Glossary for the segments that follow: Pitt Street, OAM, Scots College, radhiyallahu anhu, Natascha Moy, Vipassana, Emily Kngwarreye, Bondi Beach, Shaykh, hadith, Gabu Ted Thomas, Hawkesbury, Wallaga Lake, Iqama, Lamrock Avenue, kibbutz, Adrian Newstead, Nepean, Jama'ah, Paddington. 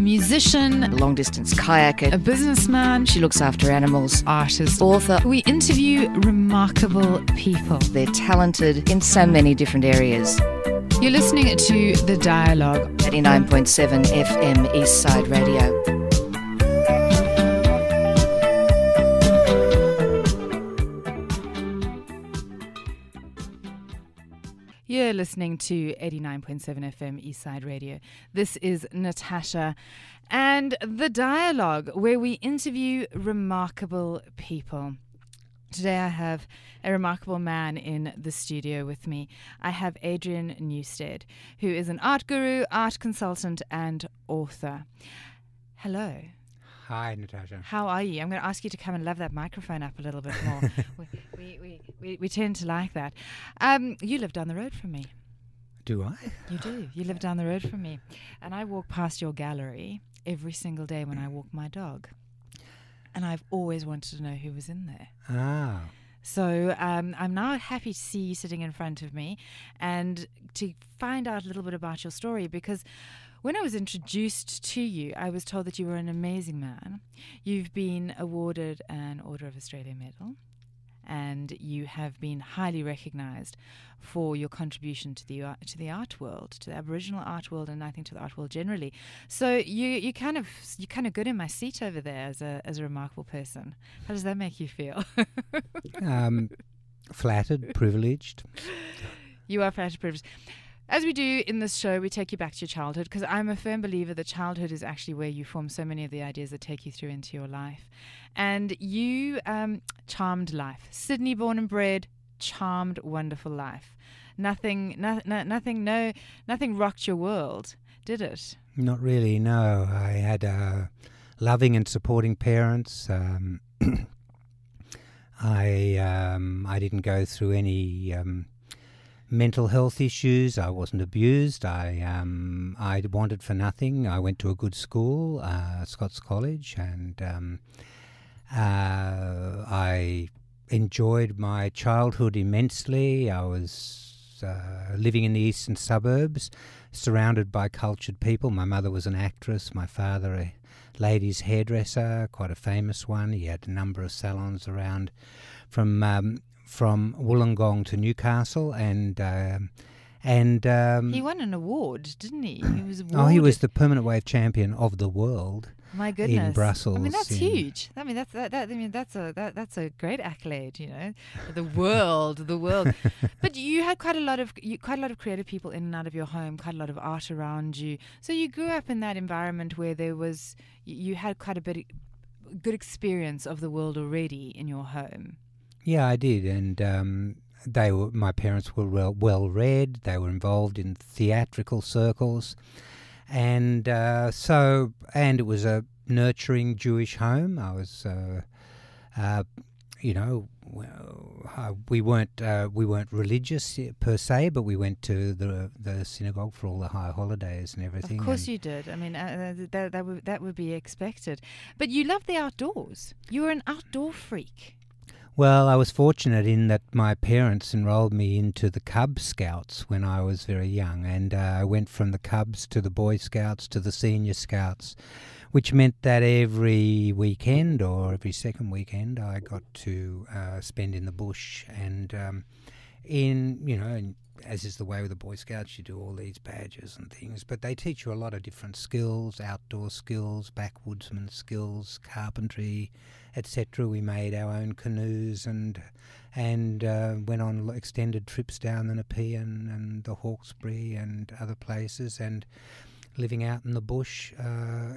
a musician, a long-distance kayaker, a businessman. She looks after animals, artist, author. We interview remarkable people. They're talented in so many different areas. You're listening to The Dialogue, 89.7 FM Eastside Radio. You're listening to 89.7 FM Eastside Radio. This is Natascha and The Dialogue, where we interview remarkable people. Today I have a remarkable man in the studio with me. I have Adrian Newstead, who is an art guru, art consultant and author. Hello. Hi, Natascha. How are you? I'm going to ask you to come and love that microphone up a little bit more. we tend to like that. You live down the road from me. Do I? You do. You live down the road from me. And I walk past your gallery every single day when I walk my dog. And I've always wanted to know who was in there. Ah. So I'm now happy to see you sitting in front of me and to find out a little bit about your story, because when I was introduced to you, I was told that you were an amazing man. You've been awarded an Order of Australia medal, and you have been highly recognised for your contribution to the art world, to the Aboriginal art world, and I think to the art world generally. So you kind of good in my seat over there as a remarkable person. How does that make you feel? Flattered, privileged. You are flattered, privileged. As we do in this show, we take you back to your childhood, because I'm a firm believer that childhood is actually where you form so many of the ideas that take you through into your life. And you charmed life. Sydney born and bred, charmed, wonderful life. Nothing rocked your world, did it? Not really, no. I had loving and supporting parents. I didn't go through any mental health issues. I wasn't abused. I wanted for nothing. I went to a good school, Scots College, and I enjoyed my childhood immensely. I was living in the eastern suburbs, surrounded by cultured people. My mother was an actress. My father, a ladies' hairdresser, quite a famous one. He had a number of salons around from Wollongong to Newcastle, and he won an award, didn't he? He was awarded. Oh, he was the permanent wave champion of the world. My goodness, in Brussels. I mean, that's huge. I mean, that's a great accolade, you know, the world, the world. But you had quite a lot of creative people in and out of your home, quite a lot of art around you. So you grew up in that environment where there was, you had quite a bit of good experience of the world already in your home. Yeah, I did, and my parents were well read. They were involved in theatrical circles, and it was a nurturing Jewish home. I was, we weren't religious per se, but we went to the synagogue for all the high holidays and everything. Of course, you did. I mean, that would be expected. But you loved the outdoors. You were an outdoor freak. Well, I was fortunate in that my parents enrolled me into the Cub Scouts when I was very young, and I went from the Cubs to the Boy Scouts to the Senior Scouts, which meant that every weekend or every second weekend I got to spend in the bush, and as is the way with the Boy Scouts, you do all these badges and things, but they teach you a lot of different skills, outdoor skills, backwoodsman skills, carpentry, etc. We made our own canoes and went on extended trips down the Nepean and the Hawkesbury and other places, and living out in the bush.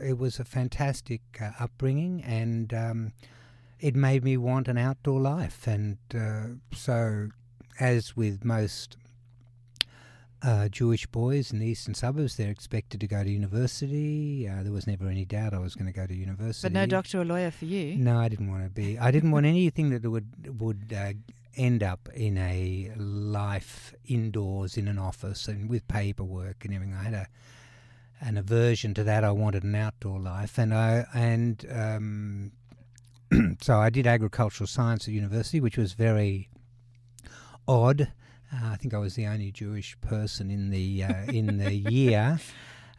It was a fantastic upbringing, and it made me want an outdoor life. And so, as with most Jewish boys in the eastern suburbs, they're expected to go to university. There was never any doubt I was going to go to university. But no doctor or lawyer for you. No, I didn't want to be. I didn't want anything that would end up in a life indoors in an office and with paperwork and everything. I had an aversion to that. I wanted an outdoor life, and so I did agricultural science at university, which was very odd. I think I was the only Jewish person in the year,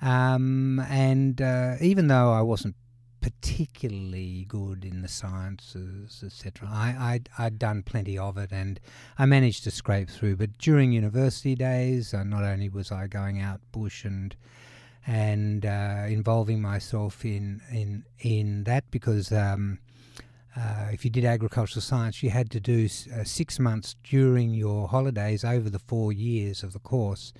And even though I wasn't particularly good in the sciences, etc., I'd done plenty of it, and I managed to scrape through. But during university days, not only was I going out bush and involving myself in that, because if you did agricultural science, you had to do 6 months during your holidays over the 4 years of the course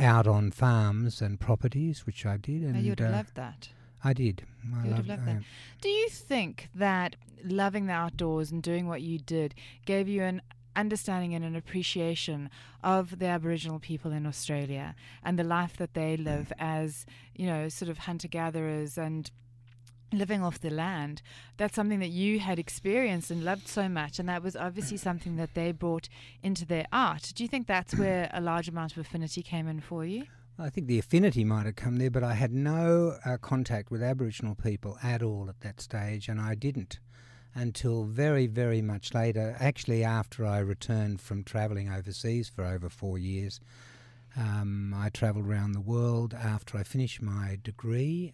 out on farms and properties, which I did. And you'd love that. I did. I loved that. Do you think that loving the outdoors and doing what you did gave you an understanding and an appreciation of the Aboriginal people in Australia and the life that they live as, you know, sort of hunter-gatherers and living off the land? That's something that you had experienced and loved so much, and that was obviously something that they brought into their art. Do you think that's where a large amount of affinity came in for you? I think the affinity might have come there, but I had no contact with Aboriginal people at all at that stage, and I didn't until very, very much later, actually after I returned from travelling overseas for over 4 years. I travelled around the world after I finished my degree,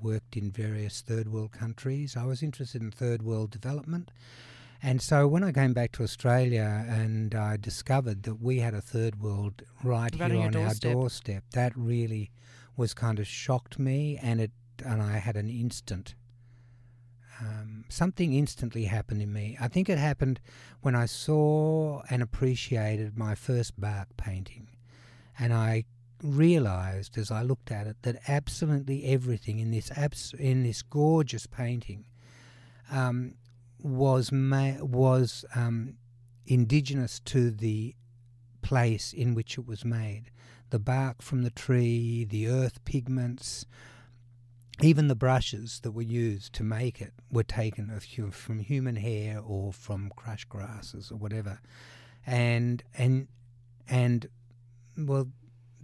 worked in various third world countries. I was interested in third world development. And so when I came back to Australia and I discovered that we had a third world right here on our doorstep, that really was kind of shocked me, and I had an instant. Something instantly happened in me. I think it happened when I saw and appreciated my first bark painting. And I realised as I looked at it that absolutely everything in this gorgeous painting was indigenous to the place in which it was made. The bark from the tree, the earth pigments, even the brushes that were used to make it were taken from human hair or from crushed grasses or whatever. And well,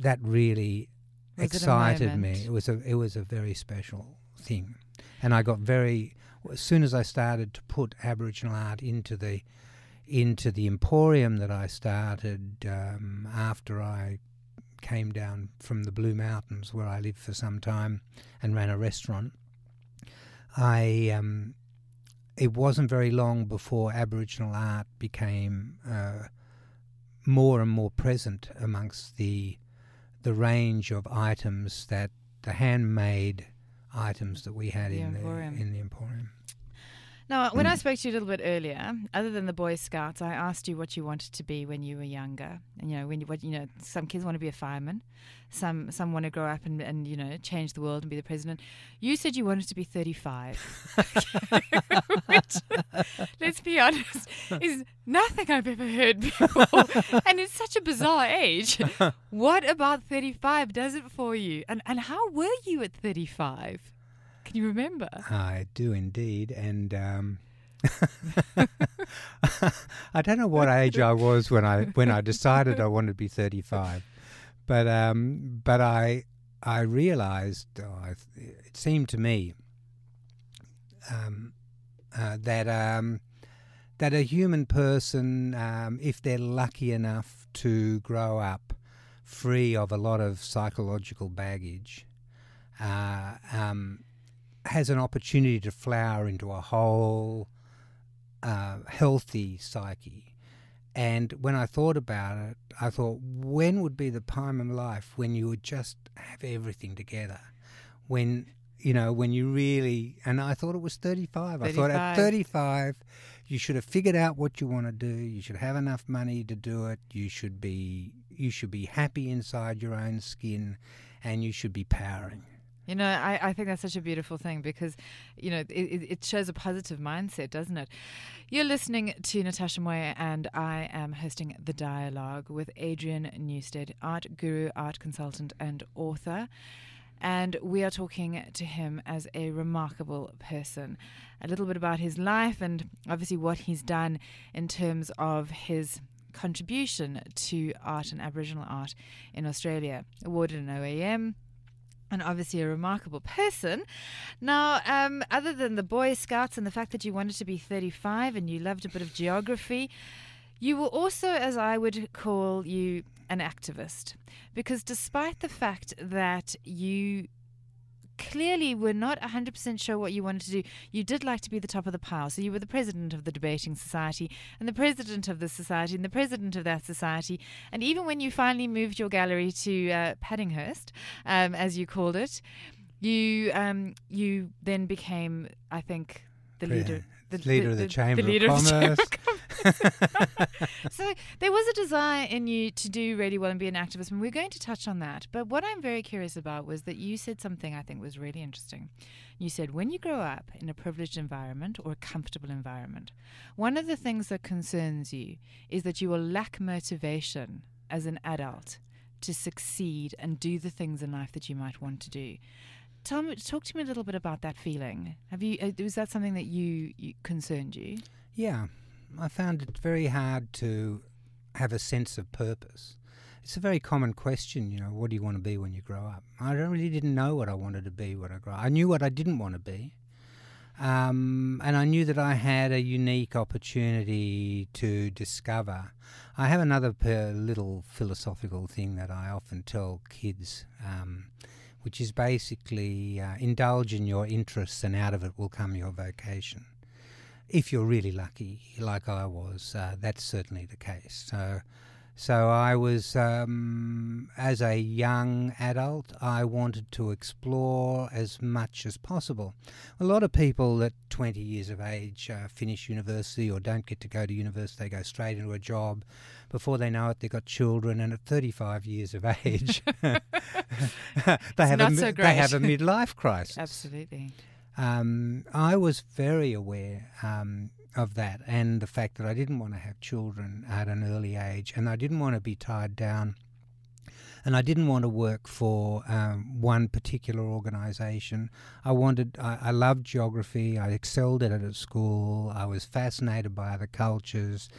that really excited me. It was a very special thing, and I got very, as soon as I started to put Aboriginal art into the emporium that I started after I came down from the Blue Mountains, where I lived for some time and ran a restaurant. It wasn't very long before Aboriginal art became more and more present amongst the range of items, that the handmade items that we had in the emporium. Now, when I spoke to you a little bit earlier, other than the Boy Scouts, I asked you what you wanted to be when you were younger. And, you know, some kids want to be a fireman, some want to grow up and you know, change the world and be the president. You said you wanted to be 35, which, let's be honest, is nothing I've ever heard before, and it's such a bizarre age. What about 35 does it for you? And how were you at 35? Can you remember? I do indeed, and I don't know what age I was when I decided I wanted to be 35, but I realised, it seemed to me that a human person, if they're lucky enough to grow up free of a lot of psychological baggage, has an opportunity to flower into a whole healthy psyche. And when I thought about it, I thought, when would be the time in life when you would just have everything together? When you really... And I thought it was 35. I thought at 35, you should have figured out what you want to do. You should have enough money to do it. You should be happy inside your own skin, and you should be powering. You know, I think that's such a beautiful thing, because, you know, it shows a positive mindset, doesn't it? You're listening to Natascha Moy, and I am hosting The Dialogue with Adrian Newstead, art guru, art consultant and author. And we are talking to him as a remarkable person, a little bit about his life and obviously what he's done in terms of his contribution to art and Aboriginal art in Australia. Awarded an OAM. And obviously a remarkable person. Now, other than the Boy Scouts and the fact that you wanted to be 35 and you loved a bit of geography, You were also, as I would call you, an activist, because despite the fact that you clearly were not 100% sure what you wanted to do, you did like to be the top of the pile. So you were the president of the debating society and the president of this society and the president of that society. And even when you finally moved your gallery to Paddinghurst, as you called it, you then became, I think, the leader... The leader of the Chamber of Commerce. So there was a desire in you to do really well and be an activist, and we're going to touch on that. But what I'm very curious about was that you said something I think was really interesting. You said when you grow up in a privileged environment or a comfortable environment, one of the things that concerns you is that you will lack motivation as an adult to succeed and do the things in life that you might want to do. Talk to me a little bit about that feeling. Was that something that concerned you? Yeah, I found it very hard to have a sense of purpose. It's a very common question, you know, what do you want to be when you grow up? I really didn't know what I wanted to be when I grew up. I knew what I didn't want to be. And I knew that I had a unique opportunity to discover. I have another little philosophical thing that I often tell kids, which is basically indulge in your interests and out of it will come your vocation. If you're really lucky, like I was, that's certainly the case. So I was, as a young adult, I wanted to explore as much as possible. A lot of people at 20 years of age finish university or don't get to go to university. They go straight into a job. Before they know it, they've got children, and at 35 years of age, they have a midlife crisis. Absolutely. I was very aware of that, and the fact that I didn't want to have children at an early age, and I didn't want to be tied down, and I didn't want to work for one particular organisation. I loved geography. I excelled at it at school. I was fascinated by other cultures,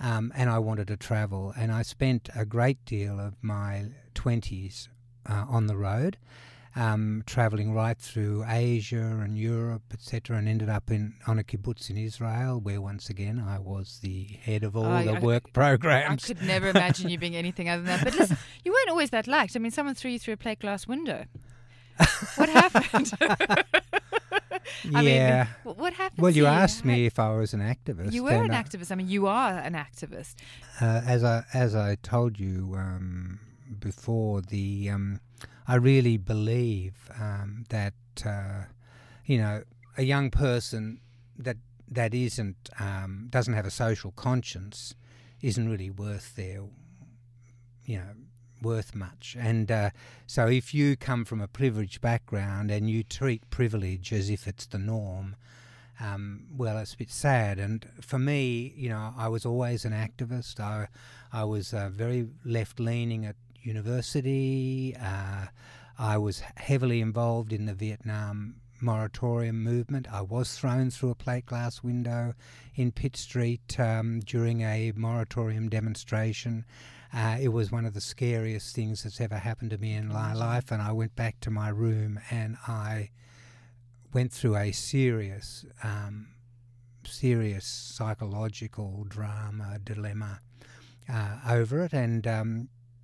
and I wanted to travel. And I spent a great deal of my 20s on the road. Travelling right through Asia and Europe, etc., and ended up on a kibbutz in Israel, where once again I was the head of all the work programs. I could never imagine you being anything other than that. But listen, you weren't always that liked. I mean, someone threw you through a plate glass window. What happened? I mean, what happened? Well, you asked me if I was an activist. You were an activist. I mean, you are an activist. As I told you before, I really believe that, you know, a young person that isn't doesn't have a social conscience isn't really worth worth much. And so if you come from a privileged background and you treat privilege as if it's the norm, well, it's a bit sad. And for me, you know, I was always an activist. I was very left-leaning at university. I was heavily involved in the Vietnam moratorium movement. I was thrown through a plate glass window in Pitt Street during a moratorium demonstration. It was one of the scariest things that's ever happened to me in my life, and I went back to my room and I went through a serious psychological dilemma over it,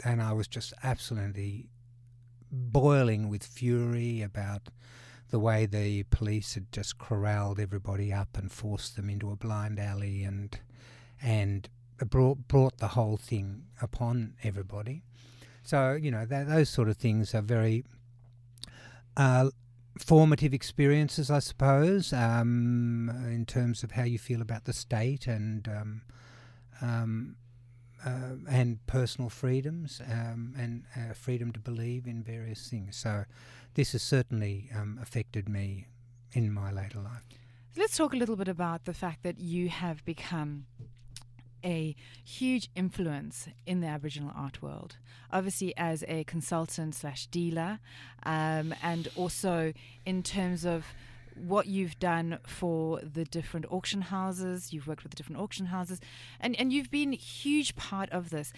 and I was just absolutely boiling with fury about the way the police had just corralled everybody up and forced them into a blind alley and brought the whole thing upon everybody. So, you know, those sort of things are very formative experiences, I suppose, in terms of how you feel about the state and personal freedoms and freedom to believe in various things. So this has certainly affected me in my later life. Let's talk a little bit about the fact that you have become a huge influence in the Aboriginal art world, obviously as a consultant / dealer, and also in terms of what you've done for the different auction houses. You've worked with the different auction houses, and you've been a huge part of this.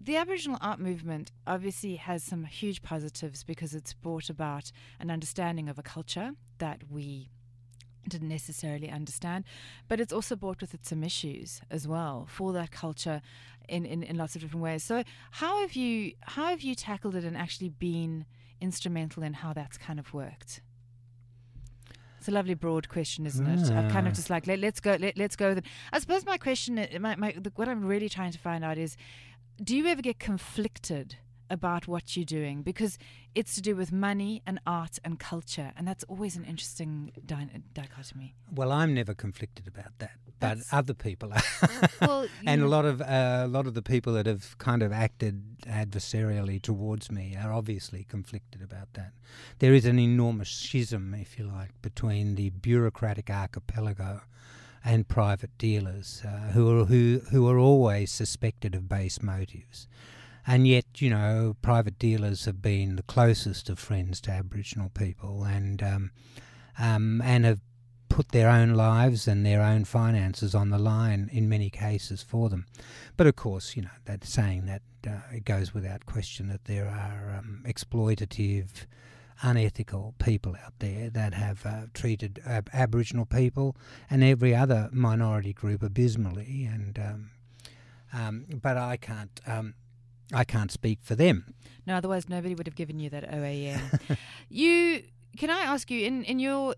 The Aboriginal art movement obviously has some huge positives because it's brought about an understanding of a culture that we didn't necessarily understand. But it's also brought with it some issues as well for that culture in lots of different ways. So how have you tackled it and actually been instrumental in how that's kind of worked? It's a lovely broad question, isn't it? I'm kind of just like, let's go with it. I suppose my question, what I'm really trying to find out is, do you ever get conflicted about what you're doing? Because it's to do with money and art and culture, and that's always an interesting dichotomy. Well, I'm never conflicted about that, but other people are. Well, and a lot of the people that have kind of acted adversarially towards me are obviously conflicted about that. There is an enormous schism, if you like, between the bureaucratic archipelago and private dealers who are always suspected of base motives. And yet, you know, private dealers have been the closest of friends to Aboriginal people, and have put their own lives and their own finances on the line in many cases for them. But of course, you know, it goes without question that there are exploitative, unethical people out there that have treated Aboriginal people and every other minority group abysmally. And but I can't speak for them. No, otherwise nobody would have given you that OAM. Can I ask you, in your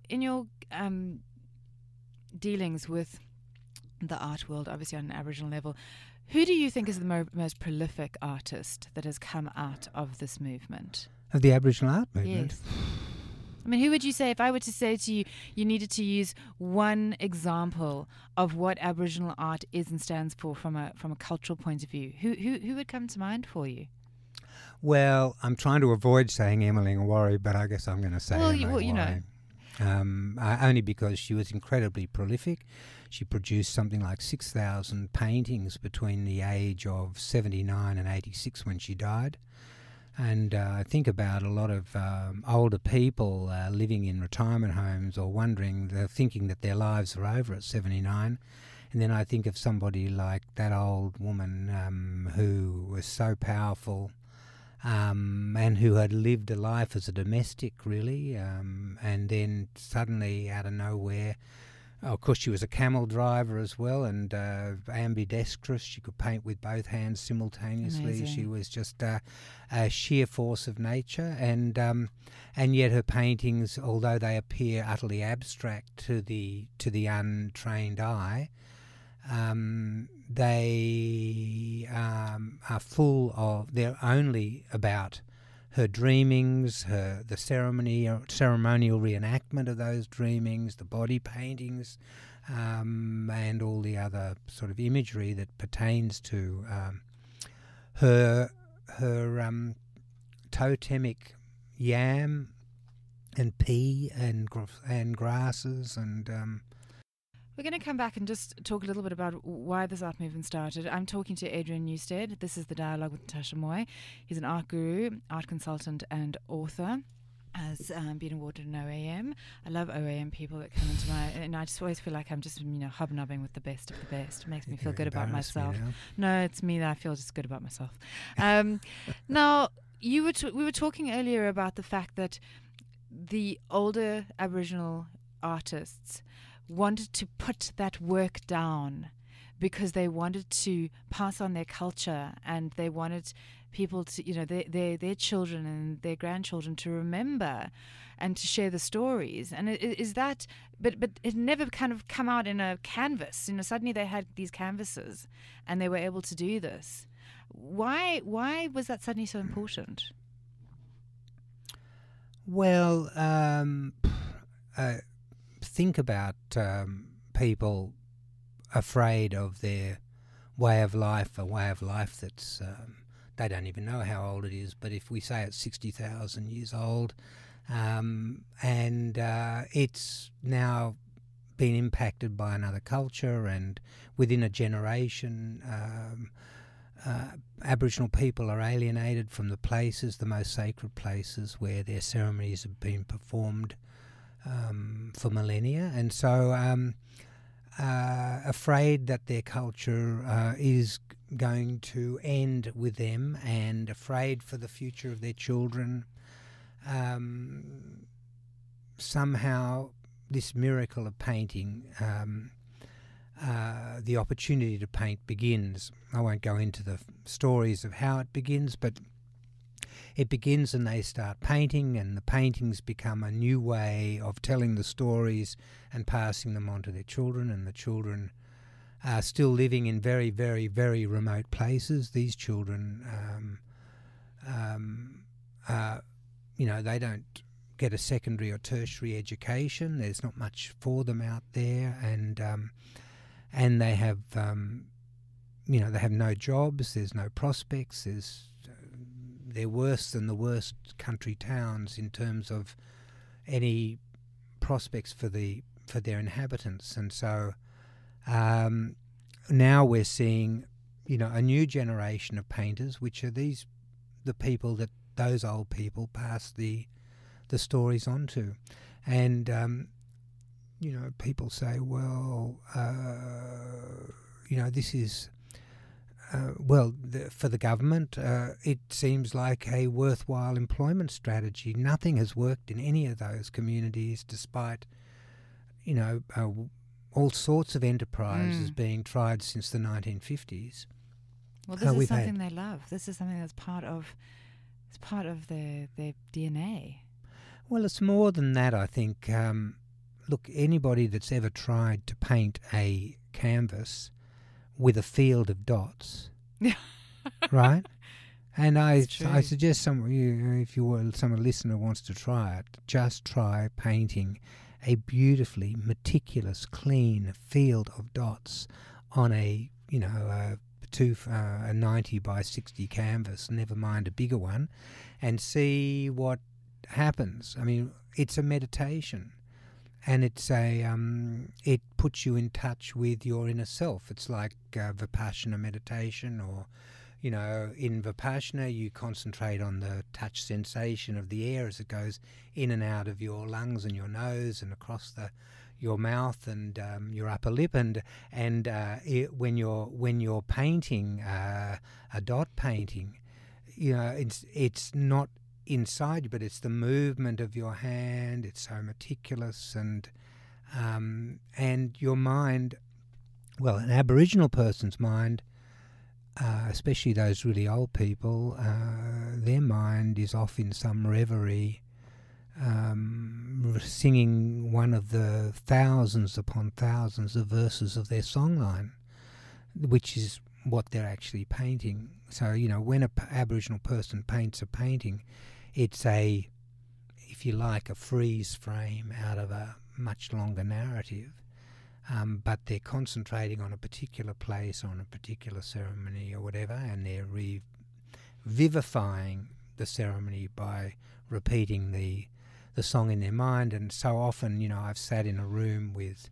dealings with the art world, obviously on an Aboriginal level, who do you think is the most prolific artist that has come out of this movement? Of the Aboriginal art movement? Yes. I mean, who would you say, if I were to say to you, you needed to use one example of what Aboriginal art is and stands for from a cultural point of view, who would come to mind for you? Well, I'm trying to avoid saying Emily Kngwarreye, but I guess I'm going to say Emily Kngwarreye. You know. Only because she was incredibly prolific. She produced something like 6,000 paintings between the age of 79 and 86 when she died. And I think about a lot of older people living in retirement homes or thinking that their lives are over at 79. And then I think of somebody like that old woman who was so powerful and who had lived a life as a domestic, really, and then suddenly out of nowhere... Of course, she was a camel driver as well, and ambidextrous. She could paint with both hands simultaneously. Amazing. She was just a sheer force of nature, and yet her paintings, although they appear utterly abstract to the untrained eye, they are full of. They're only about her dreamings, the ceremonial reenactment of those dreamings, the body paintings, and all the other sort of imagery that pertains to her totemic yam and pea and grasses and. We're going to come back and just talk a little bit about why this art movement started. I'm talking to Adrian Newstead. This is The Dialogue with Natascha Moy. He's an art guru, art consultant and author. Has been awarded an OAM. I love OAM people that come into my... And I just always feel like I'm just, you know, hobnobbing with the best of the best. It makes me feel good about myself. No, it's me that I feel just good about myself. Now, we were talking earlier about the fact that the older Aboriginal artists... wanted to put that work down because they wanted to pass on their culture, and they wanted people to, you know, their children and their grandchildren to remember and to share the stories. And but it never kind of come out in a canvas. You know, suddenly they had these canvases and they were able to do this. Why was that suddenly so important? Well, think about people afraid of their way of life, a way of life that's, they don't even know how old it is, but if we say it's 60,000 years old, and it's now been impacted by another culture, and within a generation, Aboriginal people are alienated from the places, the most sacred places where their ceremonies have been performed for millennia, and so afraid that their culture is going to end with them, and afraid for the future of their children, somehow this miracle of painting, the opportunity to paint begins. I won't go into the stories of how it begins, but it begins and they start painting, and the paintings become a new way of telling the stories and passing them on to their children, and the children are still living in very, very, very remote places. These children, you know, they don't get a secondary or tertiary education. There's not much for them out there, and they have, you know, they have no jobs. There's no prospects. There's they're worse than the worst country towns in terms of any prospects for the for their inhabitants. And so now we're seeing, you know, a new generation of painters, which are these the people that those old people passed the stories on to. And you know, people say, well, you know, this is well, for the government, it seems like a worthwhile employment strategy. Nothing has worked in any of those communities, despite, you know, all sorts of enterprises being tried since the 1950s. Well, this is something they love. This is something that's part of their DNA. Well, it's more than that, I think. Look, anybody that's ever tried to paint a canvas with a field of dots, right? And I suggest if some listener wants to try it, just try painting a beautifully meticulous, clean field of dots on a, you know, a 90 by 60 canvas, never mind a bigger one, and see what happens. I mean, it's a meditation. And it's a, it puts you in touch with your inner self. It's like Vipassana meditation, or, you know, in Vipassana you concentrate on the touch sensation of the air as it goes in and out of your lungs and your nose and across your mouth and your upper lip. And when you're painting a dot painting, you know, it's not inside you, but it's the movement of your hand. It's so meticulous, and your mind, well, an Aboriginal person's mind, especially those really old people, their mind is off in some reverie, singing one of the thousands upon thousands of verses of their songline, which is what they're actually painting. So, you know, when an Aboriginal person paints a painting, it's a, if you like, a freeze frame out of a much longer narrative, but they're concentrating on a particular place, on a particular ceremony or whatever, and they're revivifying the ceremony by repeating the song in their mind. And so often, you know, I've sat in a room with,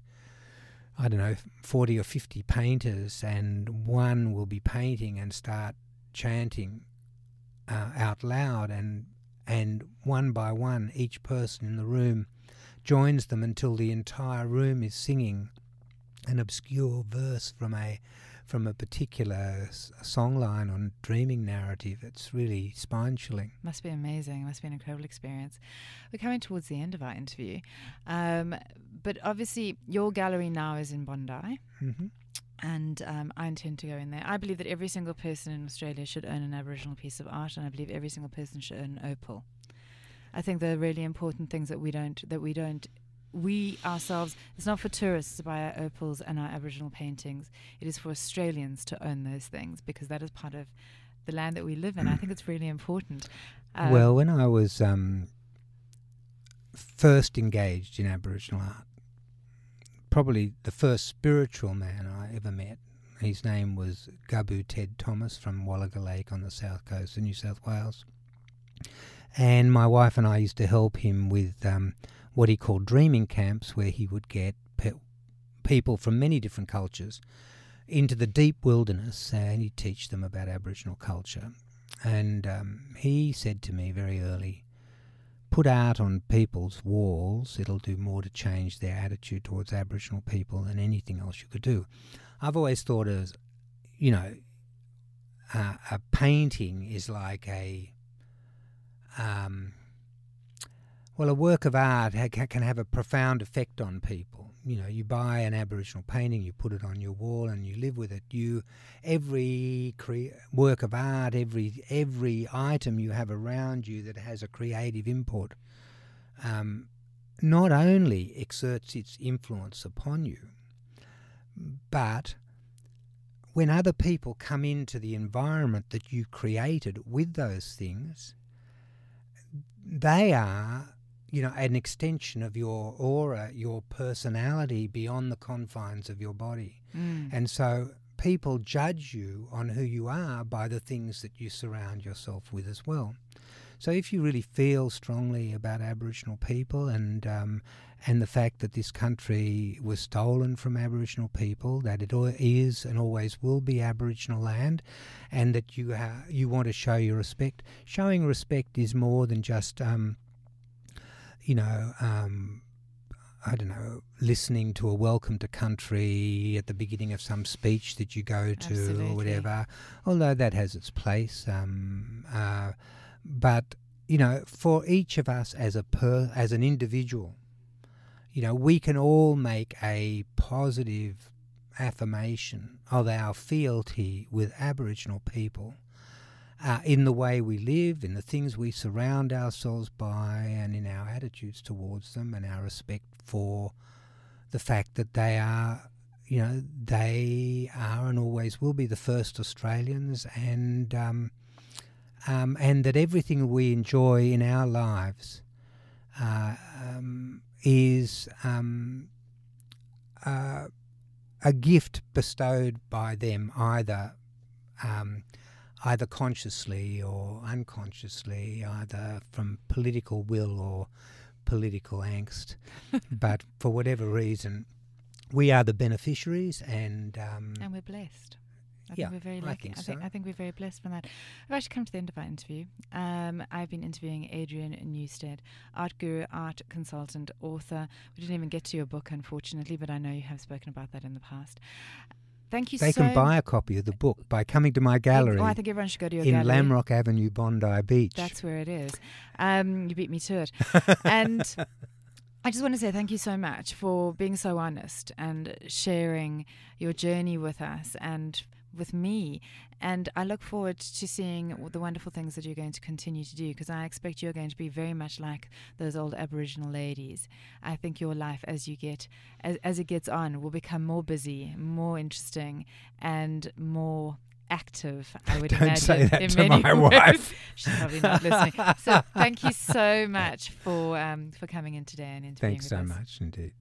I don't know, 40 or 50 painters, and one will be painting and start chanting out loud, and one by one each person in the room joins them until the entire room is singing an obscure verse from a particular songline on dreaming narrative. It's really spine-chilling. Must be amazing. Must be an incredible experience. We're coming towards the end of our interview, but obviously your gallery now is in Bondi, and I intend to go in there. I believe that every single person in Australia should own an Aboriginal piece of art, and I believe every single person should own an opal. I think they're really important things that we ourselves, it's not for tourists to buy our opals and our Aboriginal paintings. It is for Australians to own those things, because that is part of the land that we live in. I think it's really important. Well, when I was first engaged in Aboriginal art, probably the first spiritual man I ever met, his name was Gabu Ted Thomas from Wallaga Lake on the south coast of New South Wales. And my wife and I used to help him with what he called dreaming camps, where he would get people from many different cultures into the deep wilderness, and he'd teach them about Aboriginal culture. And he said to me very early, put art on people's walls, it'll do more to change their attitude towards Aboriginal people than anything else you could do. I've always thought of, you know, a painting is like a Well, a work of art can have a profound effect on people. You know, you buy an Aboriginal painting, you put it on your wall, and you live with it. Every work of art, every item you have around you that has a creative input, not only exerts its influence upon you, but when other people come into the environment that you created with those things, they are, you know, an extension of your aura, your personality beyond the confines of your body. Mm. And so people judge you on who you are by the things that you surround yourself with as well. So if you really feel strongly about Aboriginal people and the fact that this country was stolen from Aboriginal people, that it is and always will be Aboriginal land, and that you want to show your respect, showing respect is more than just, I don't know, listening to a welcome to country at the beginning of some speech that you go to. Absolutely. Or whatever, although that has its place. But, you know, for each of us as an individual, you know, we can all make a positive affirmation of our fealty with Aboriginal people in the way we live, in the things we surround ourselves by, and in our attitudes towards them, and our respect for the fact that they are, you know, they are and always will be the first Australians, and that everything we enjoy in our lives is a gift bestowed by them, either consciously or unconsciously, either from political will or political angst. But for whatever reason, we are the beneficiaries, and we're blessed. I think we're very lucky. I think we're very blessed from that. I've actually come to the end of our interview. I've been interviewing Adrian Newstead, art guru, art consultant, author. We didn't even get to your book, unfortunately, but I know you have spoken about that in the past. Thank you so much. They can buy a copy of the book by coming to my gallery. Oh, I think everyone should go to your gallery. In Lamrock Avenue, Bondi Beach. That's where it is. You beat me to it. And I just want to say thank you so much for being so honest and sharing your journey with us and with me, and I look forward to seeing the wonderful things that you're going to continue to do, because I expect you're going to be very much like those old Aboriginal ladies. I think your life as it gets on will become more busy, more interesting, and more active, I would imagine. Don't say that to my wife. She's probably not listening. So thank you so much for coming in today and interviewing with us. Thanks so much indeed.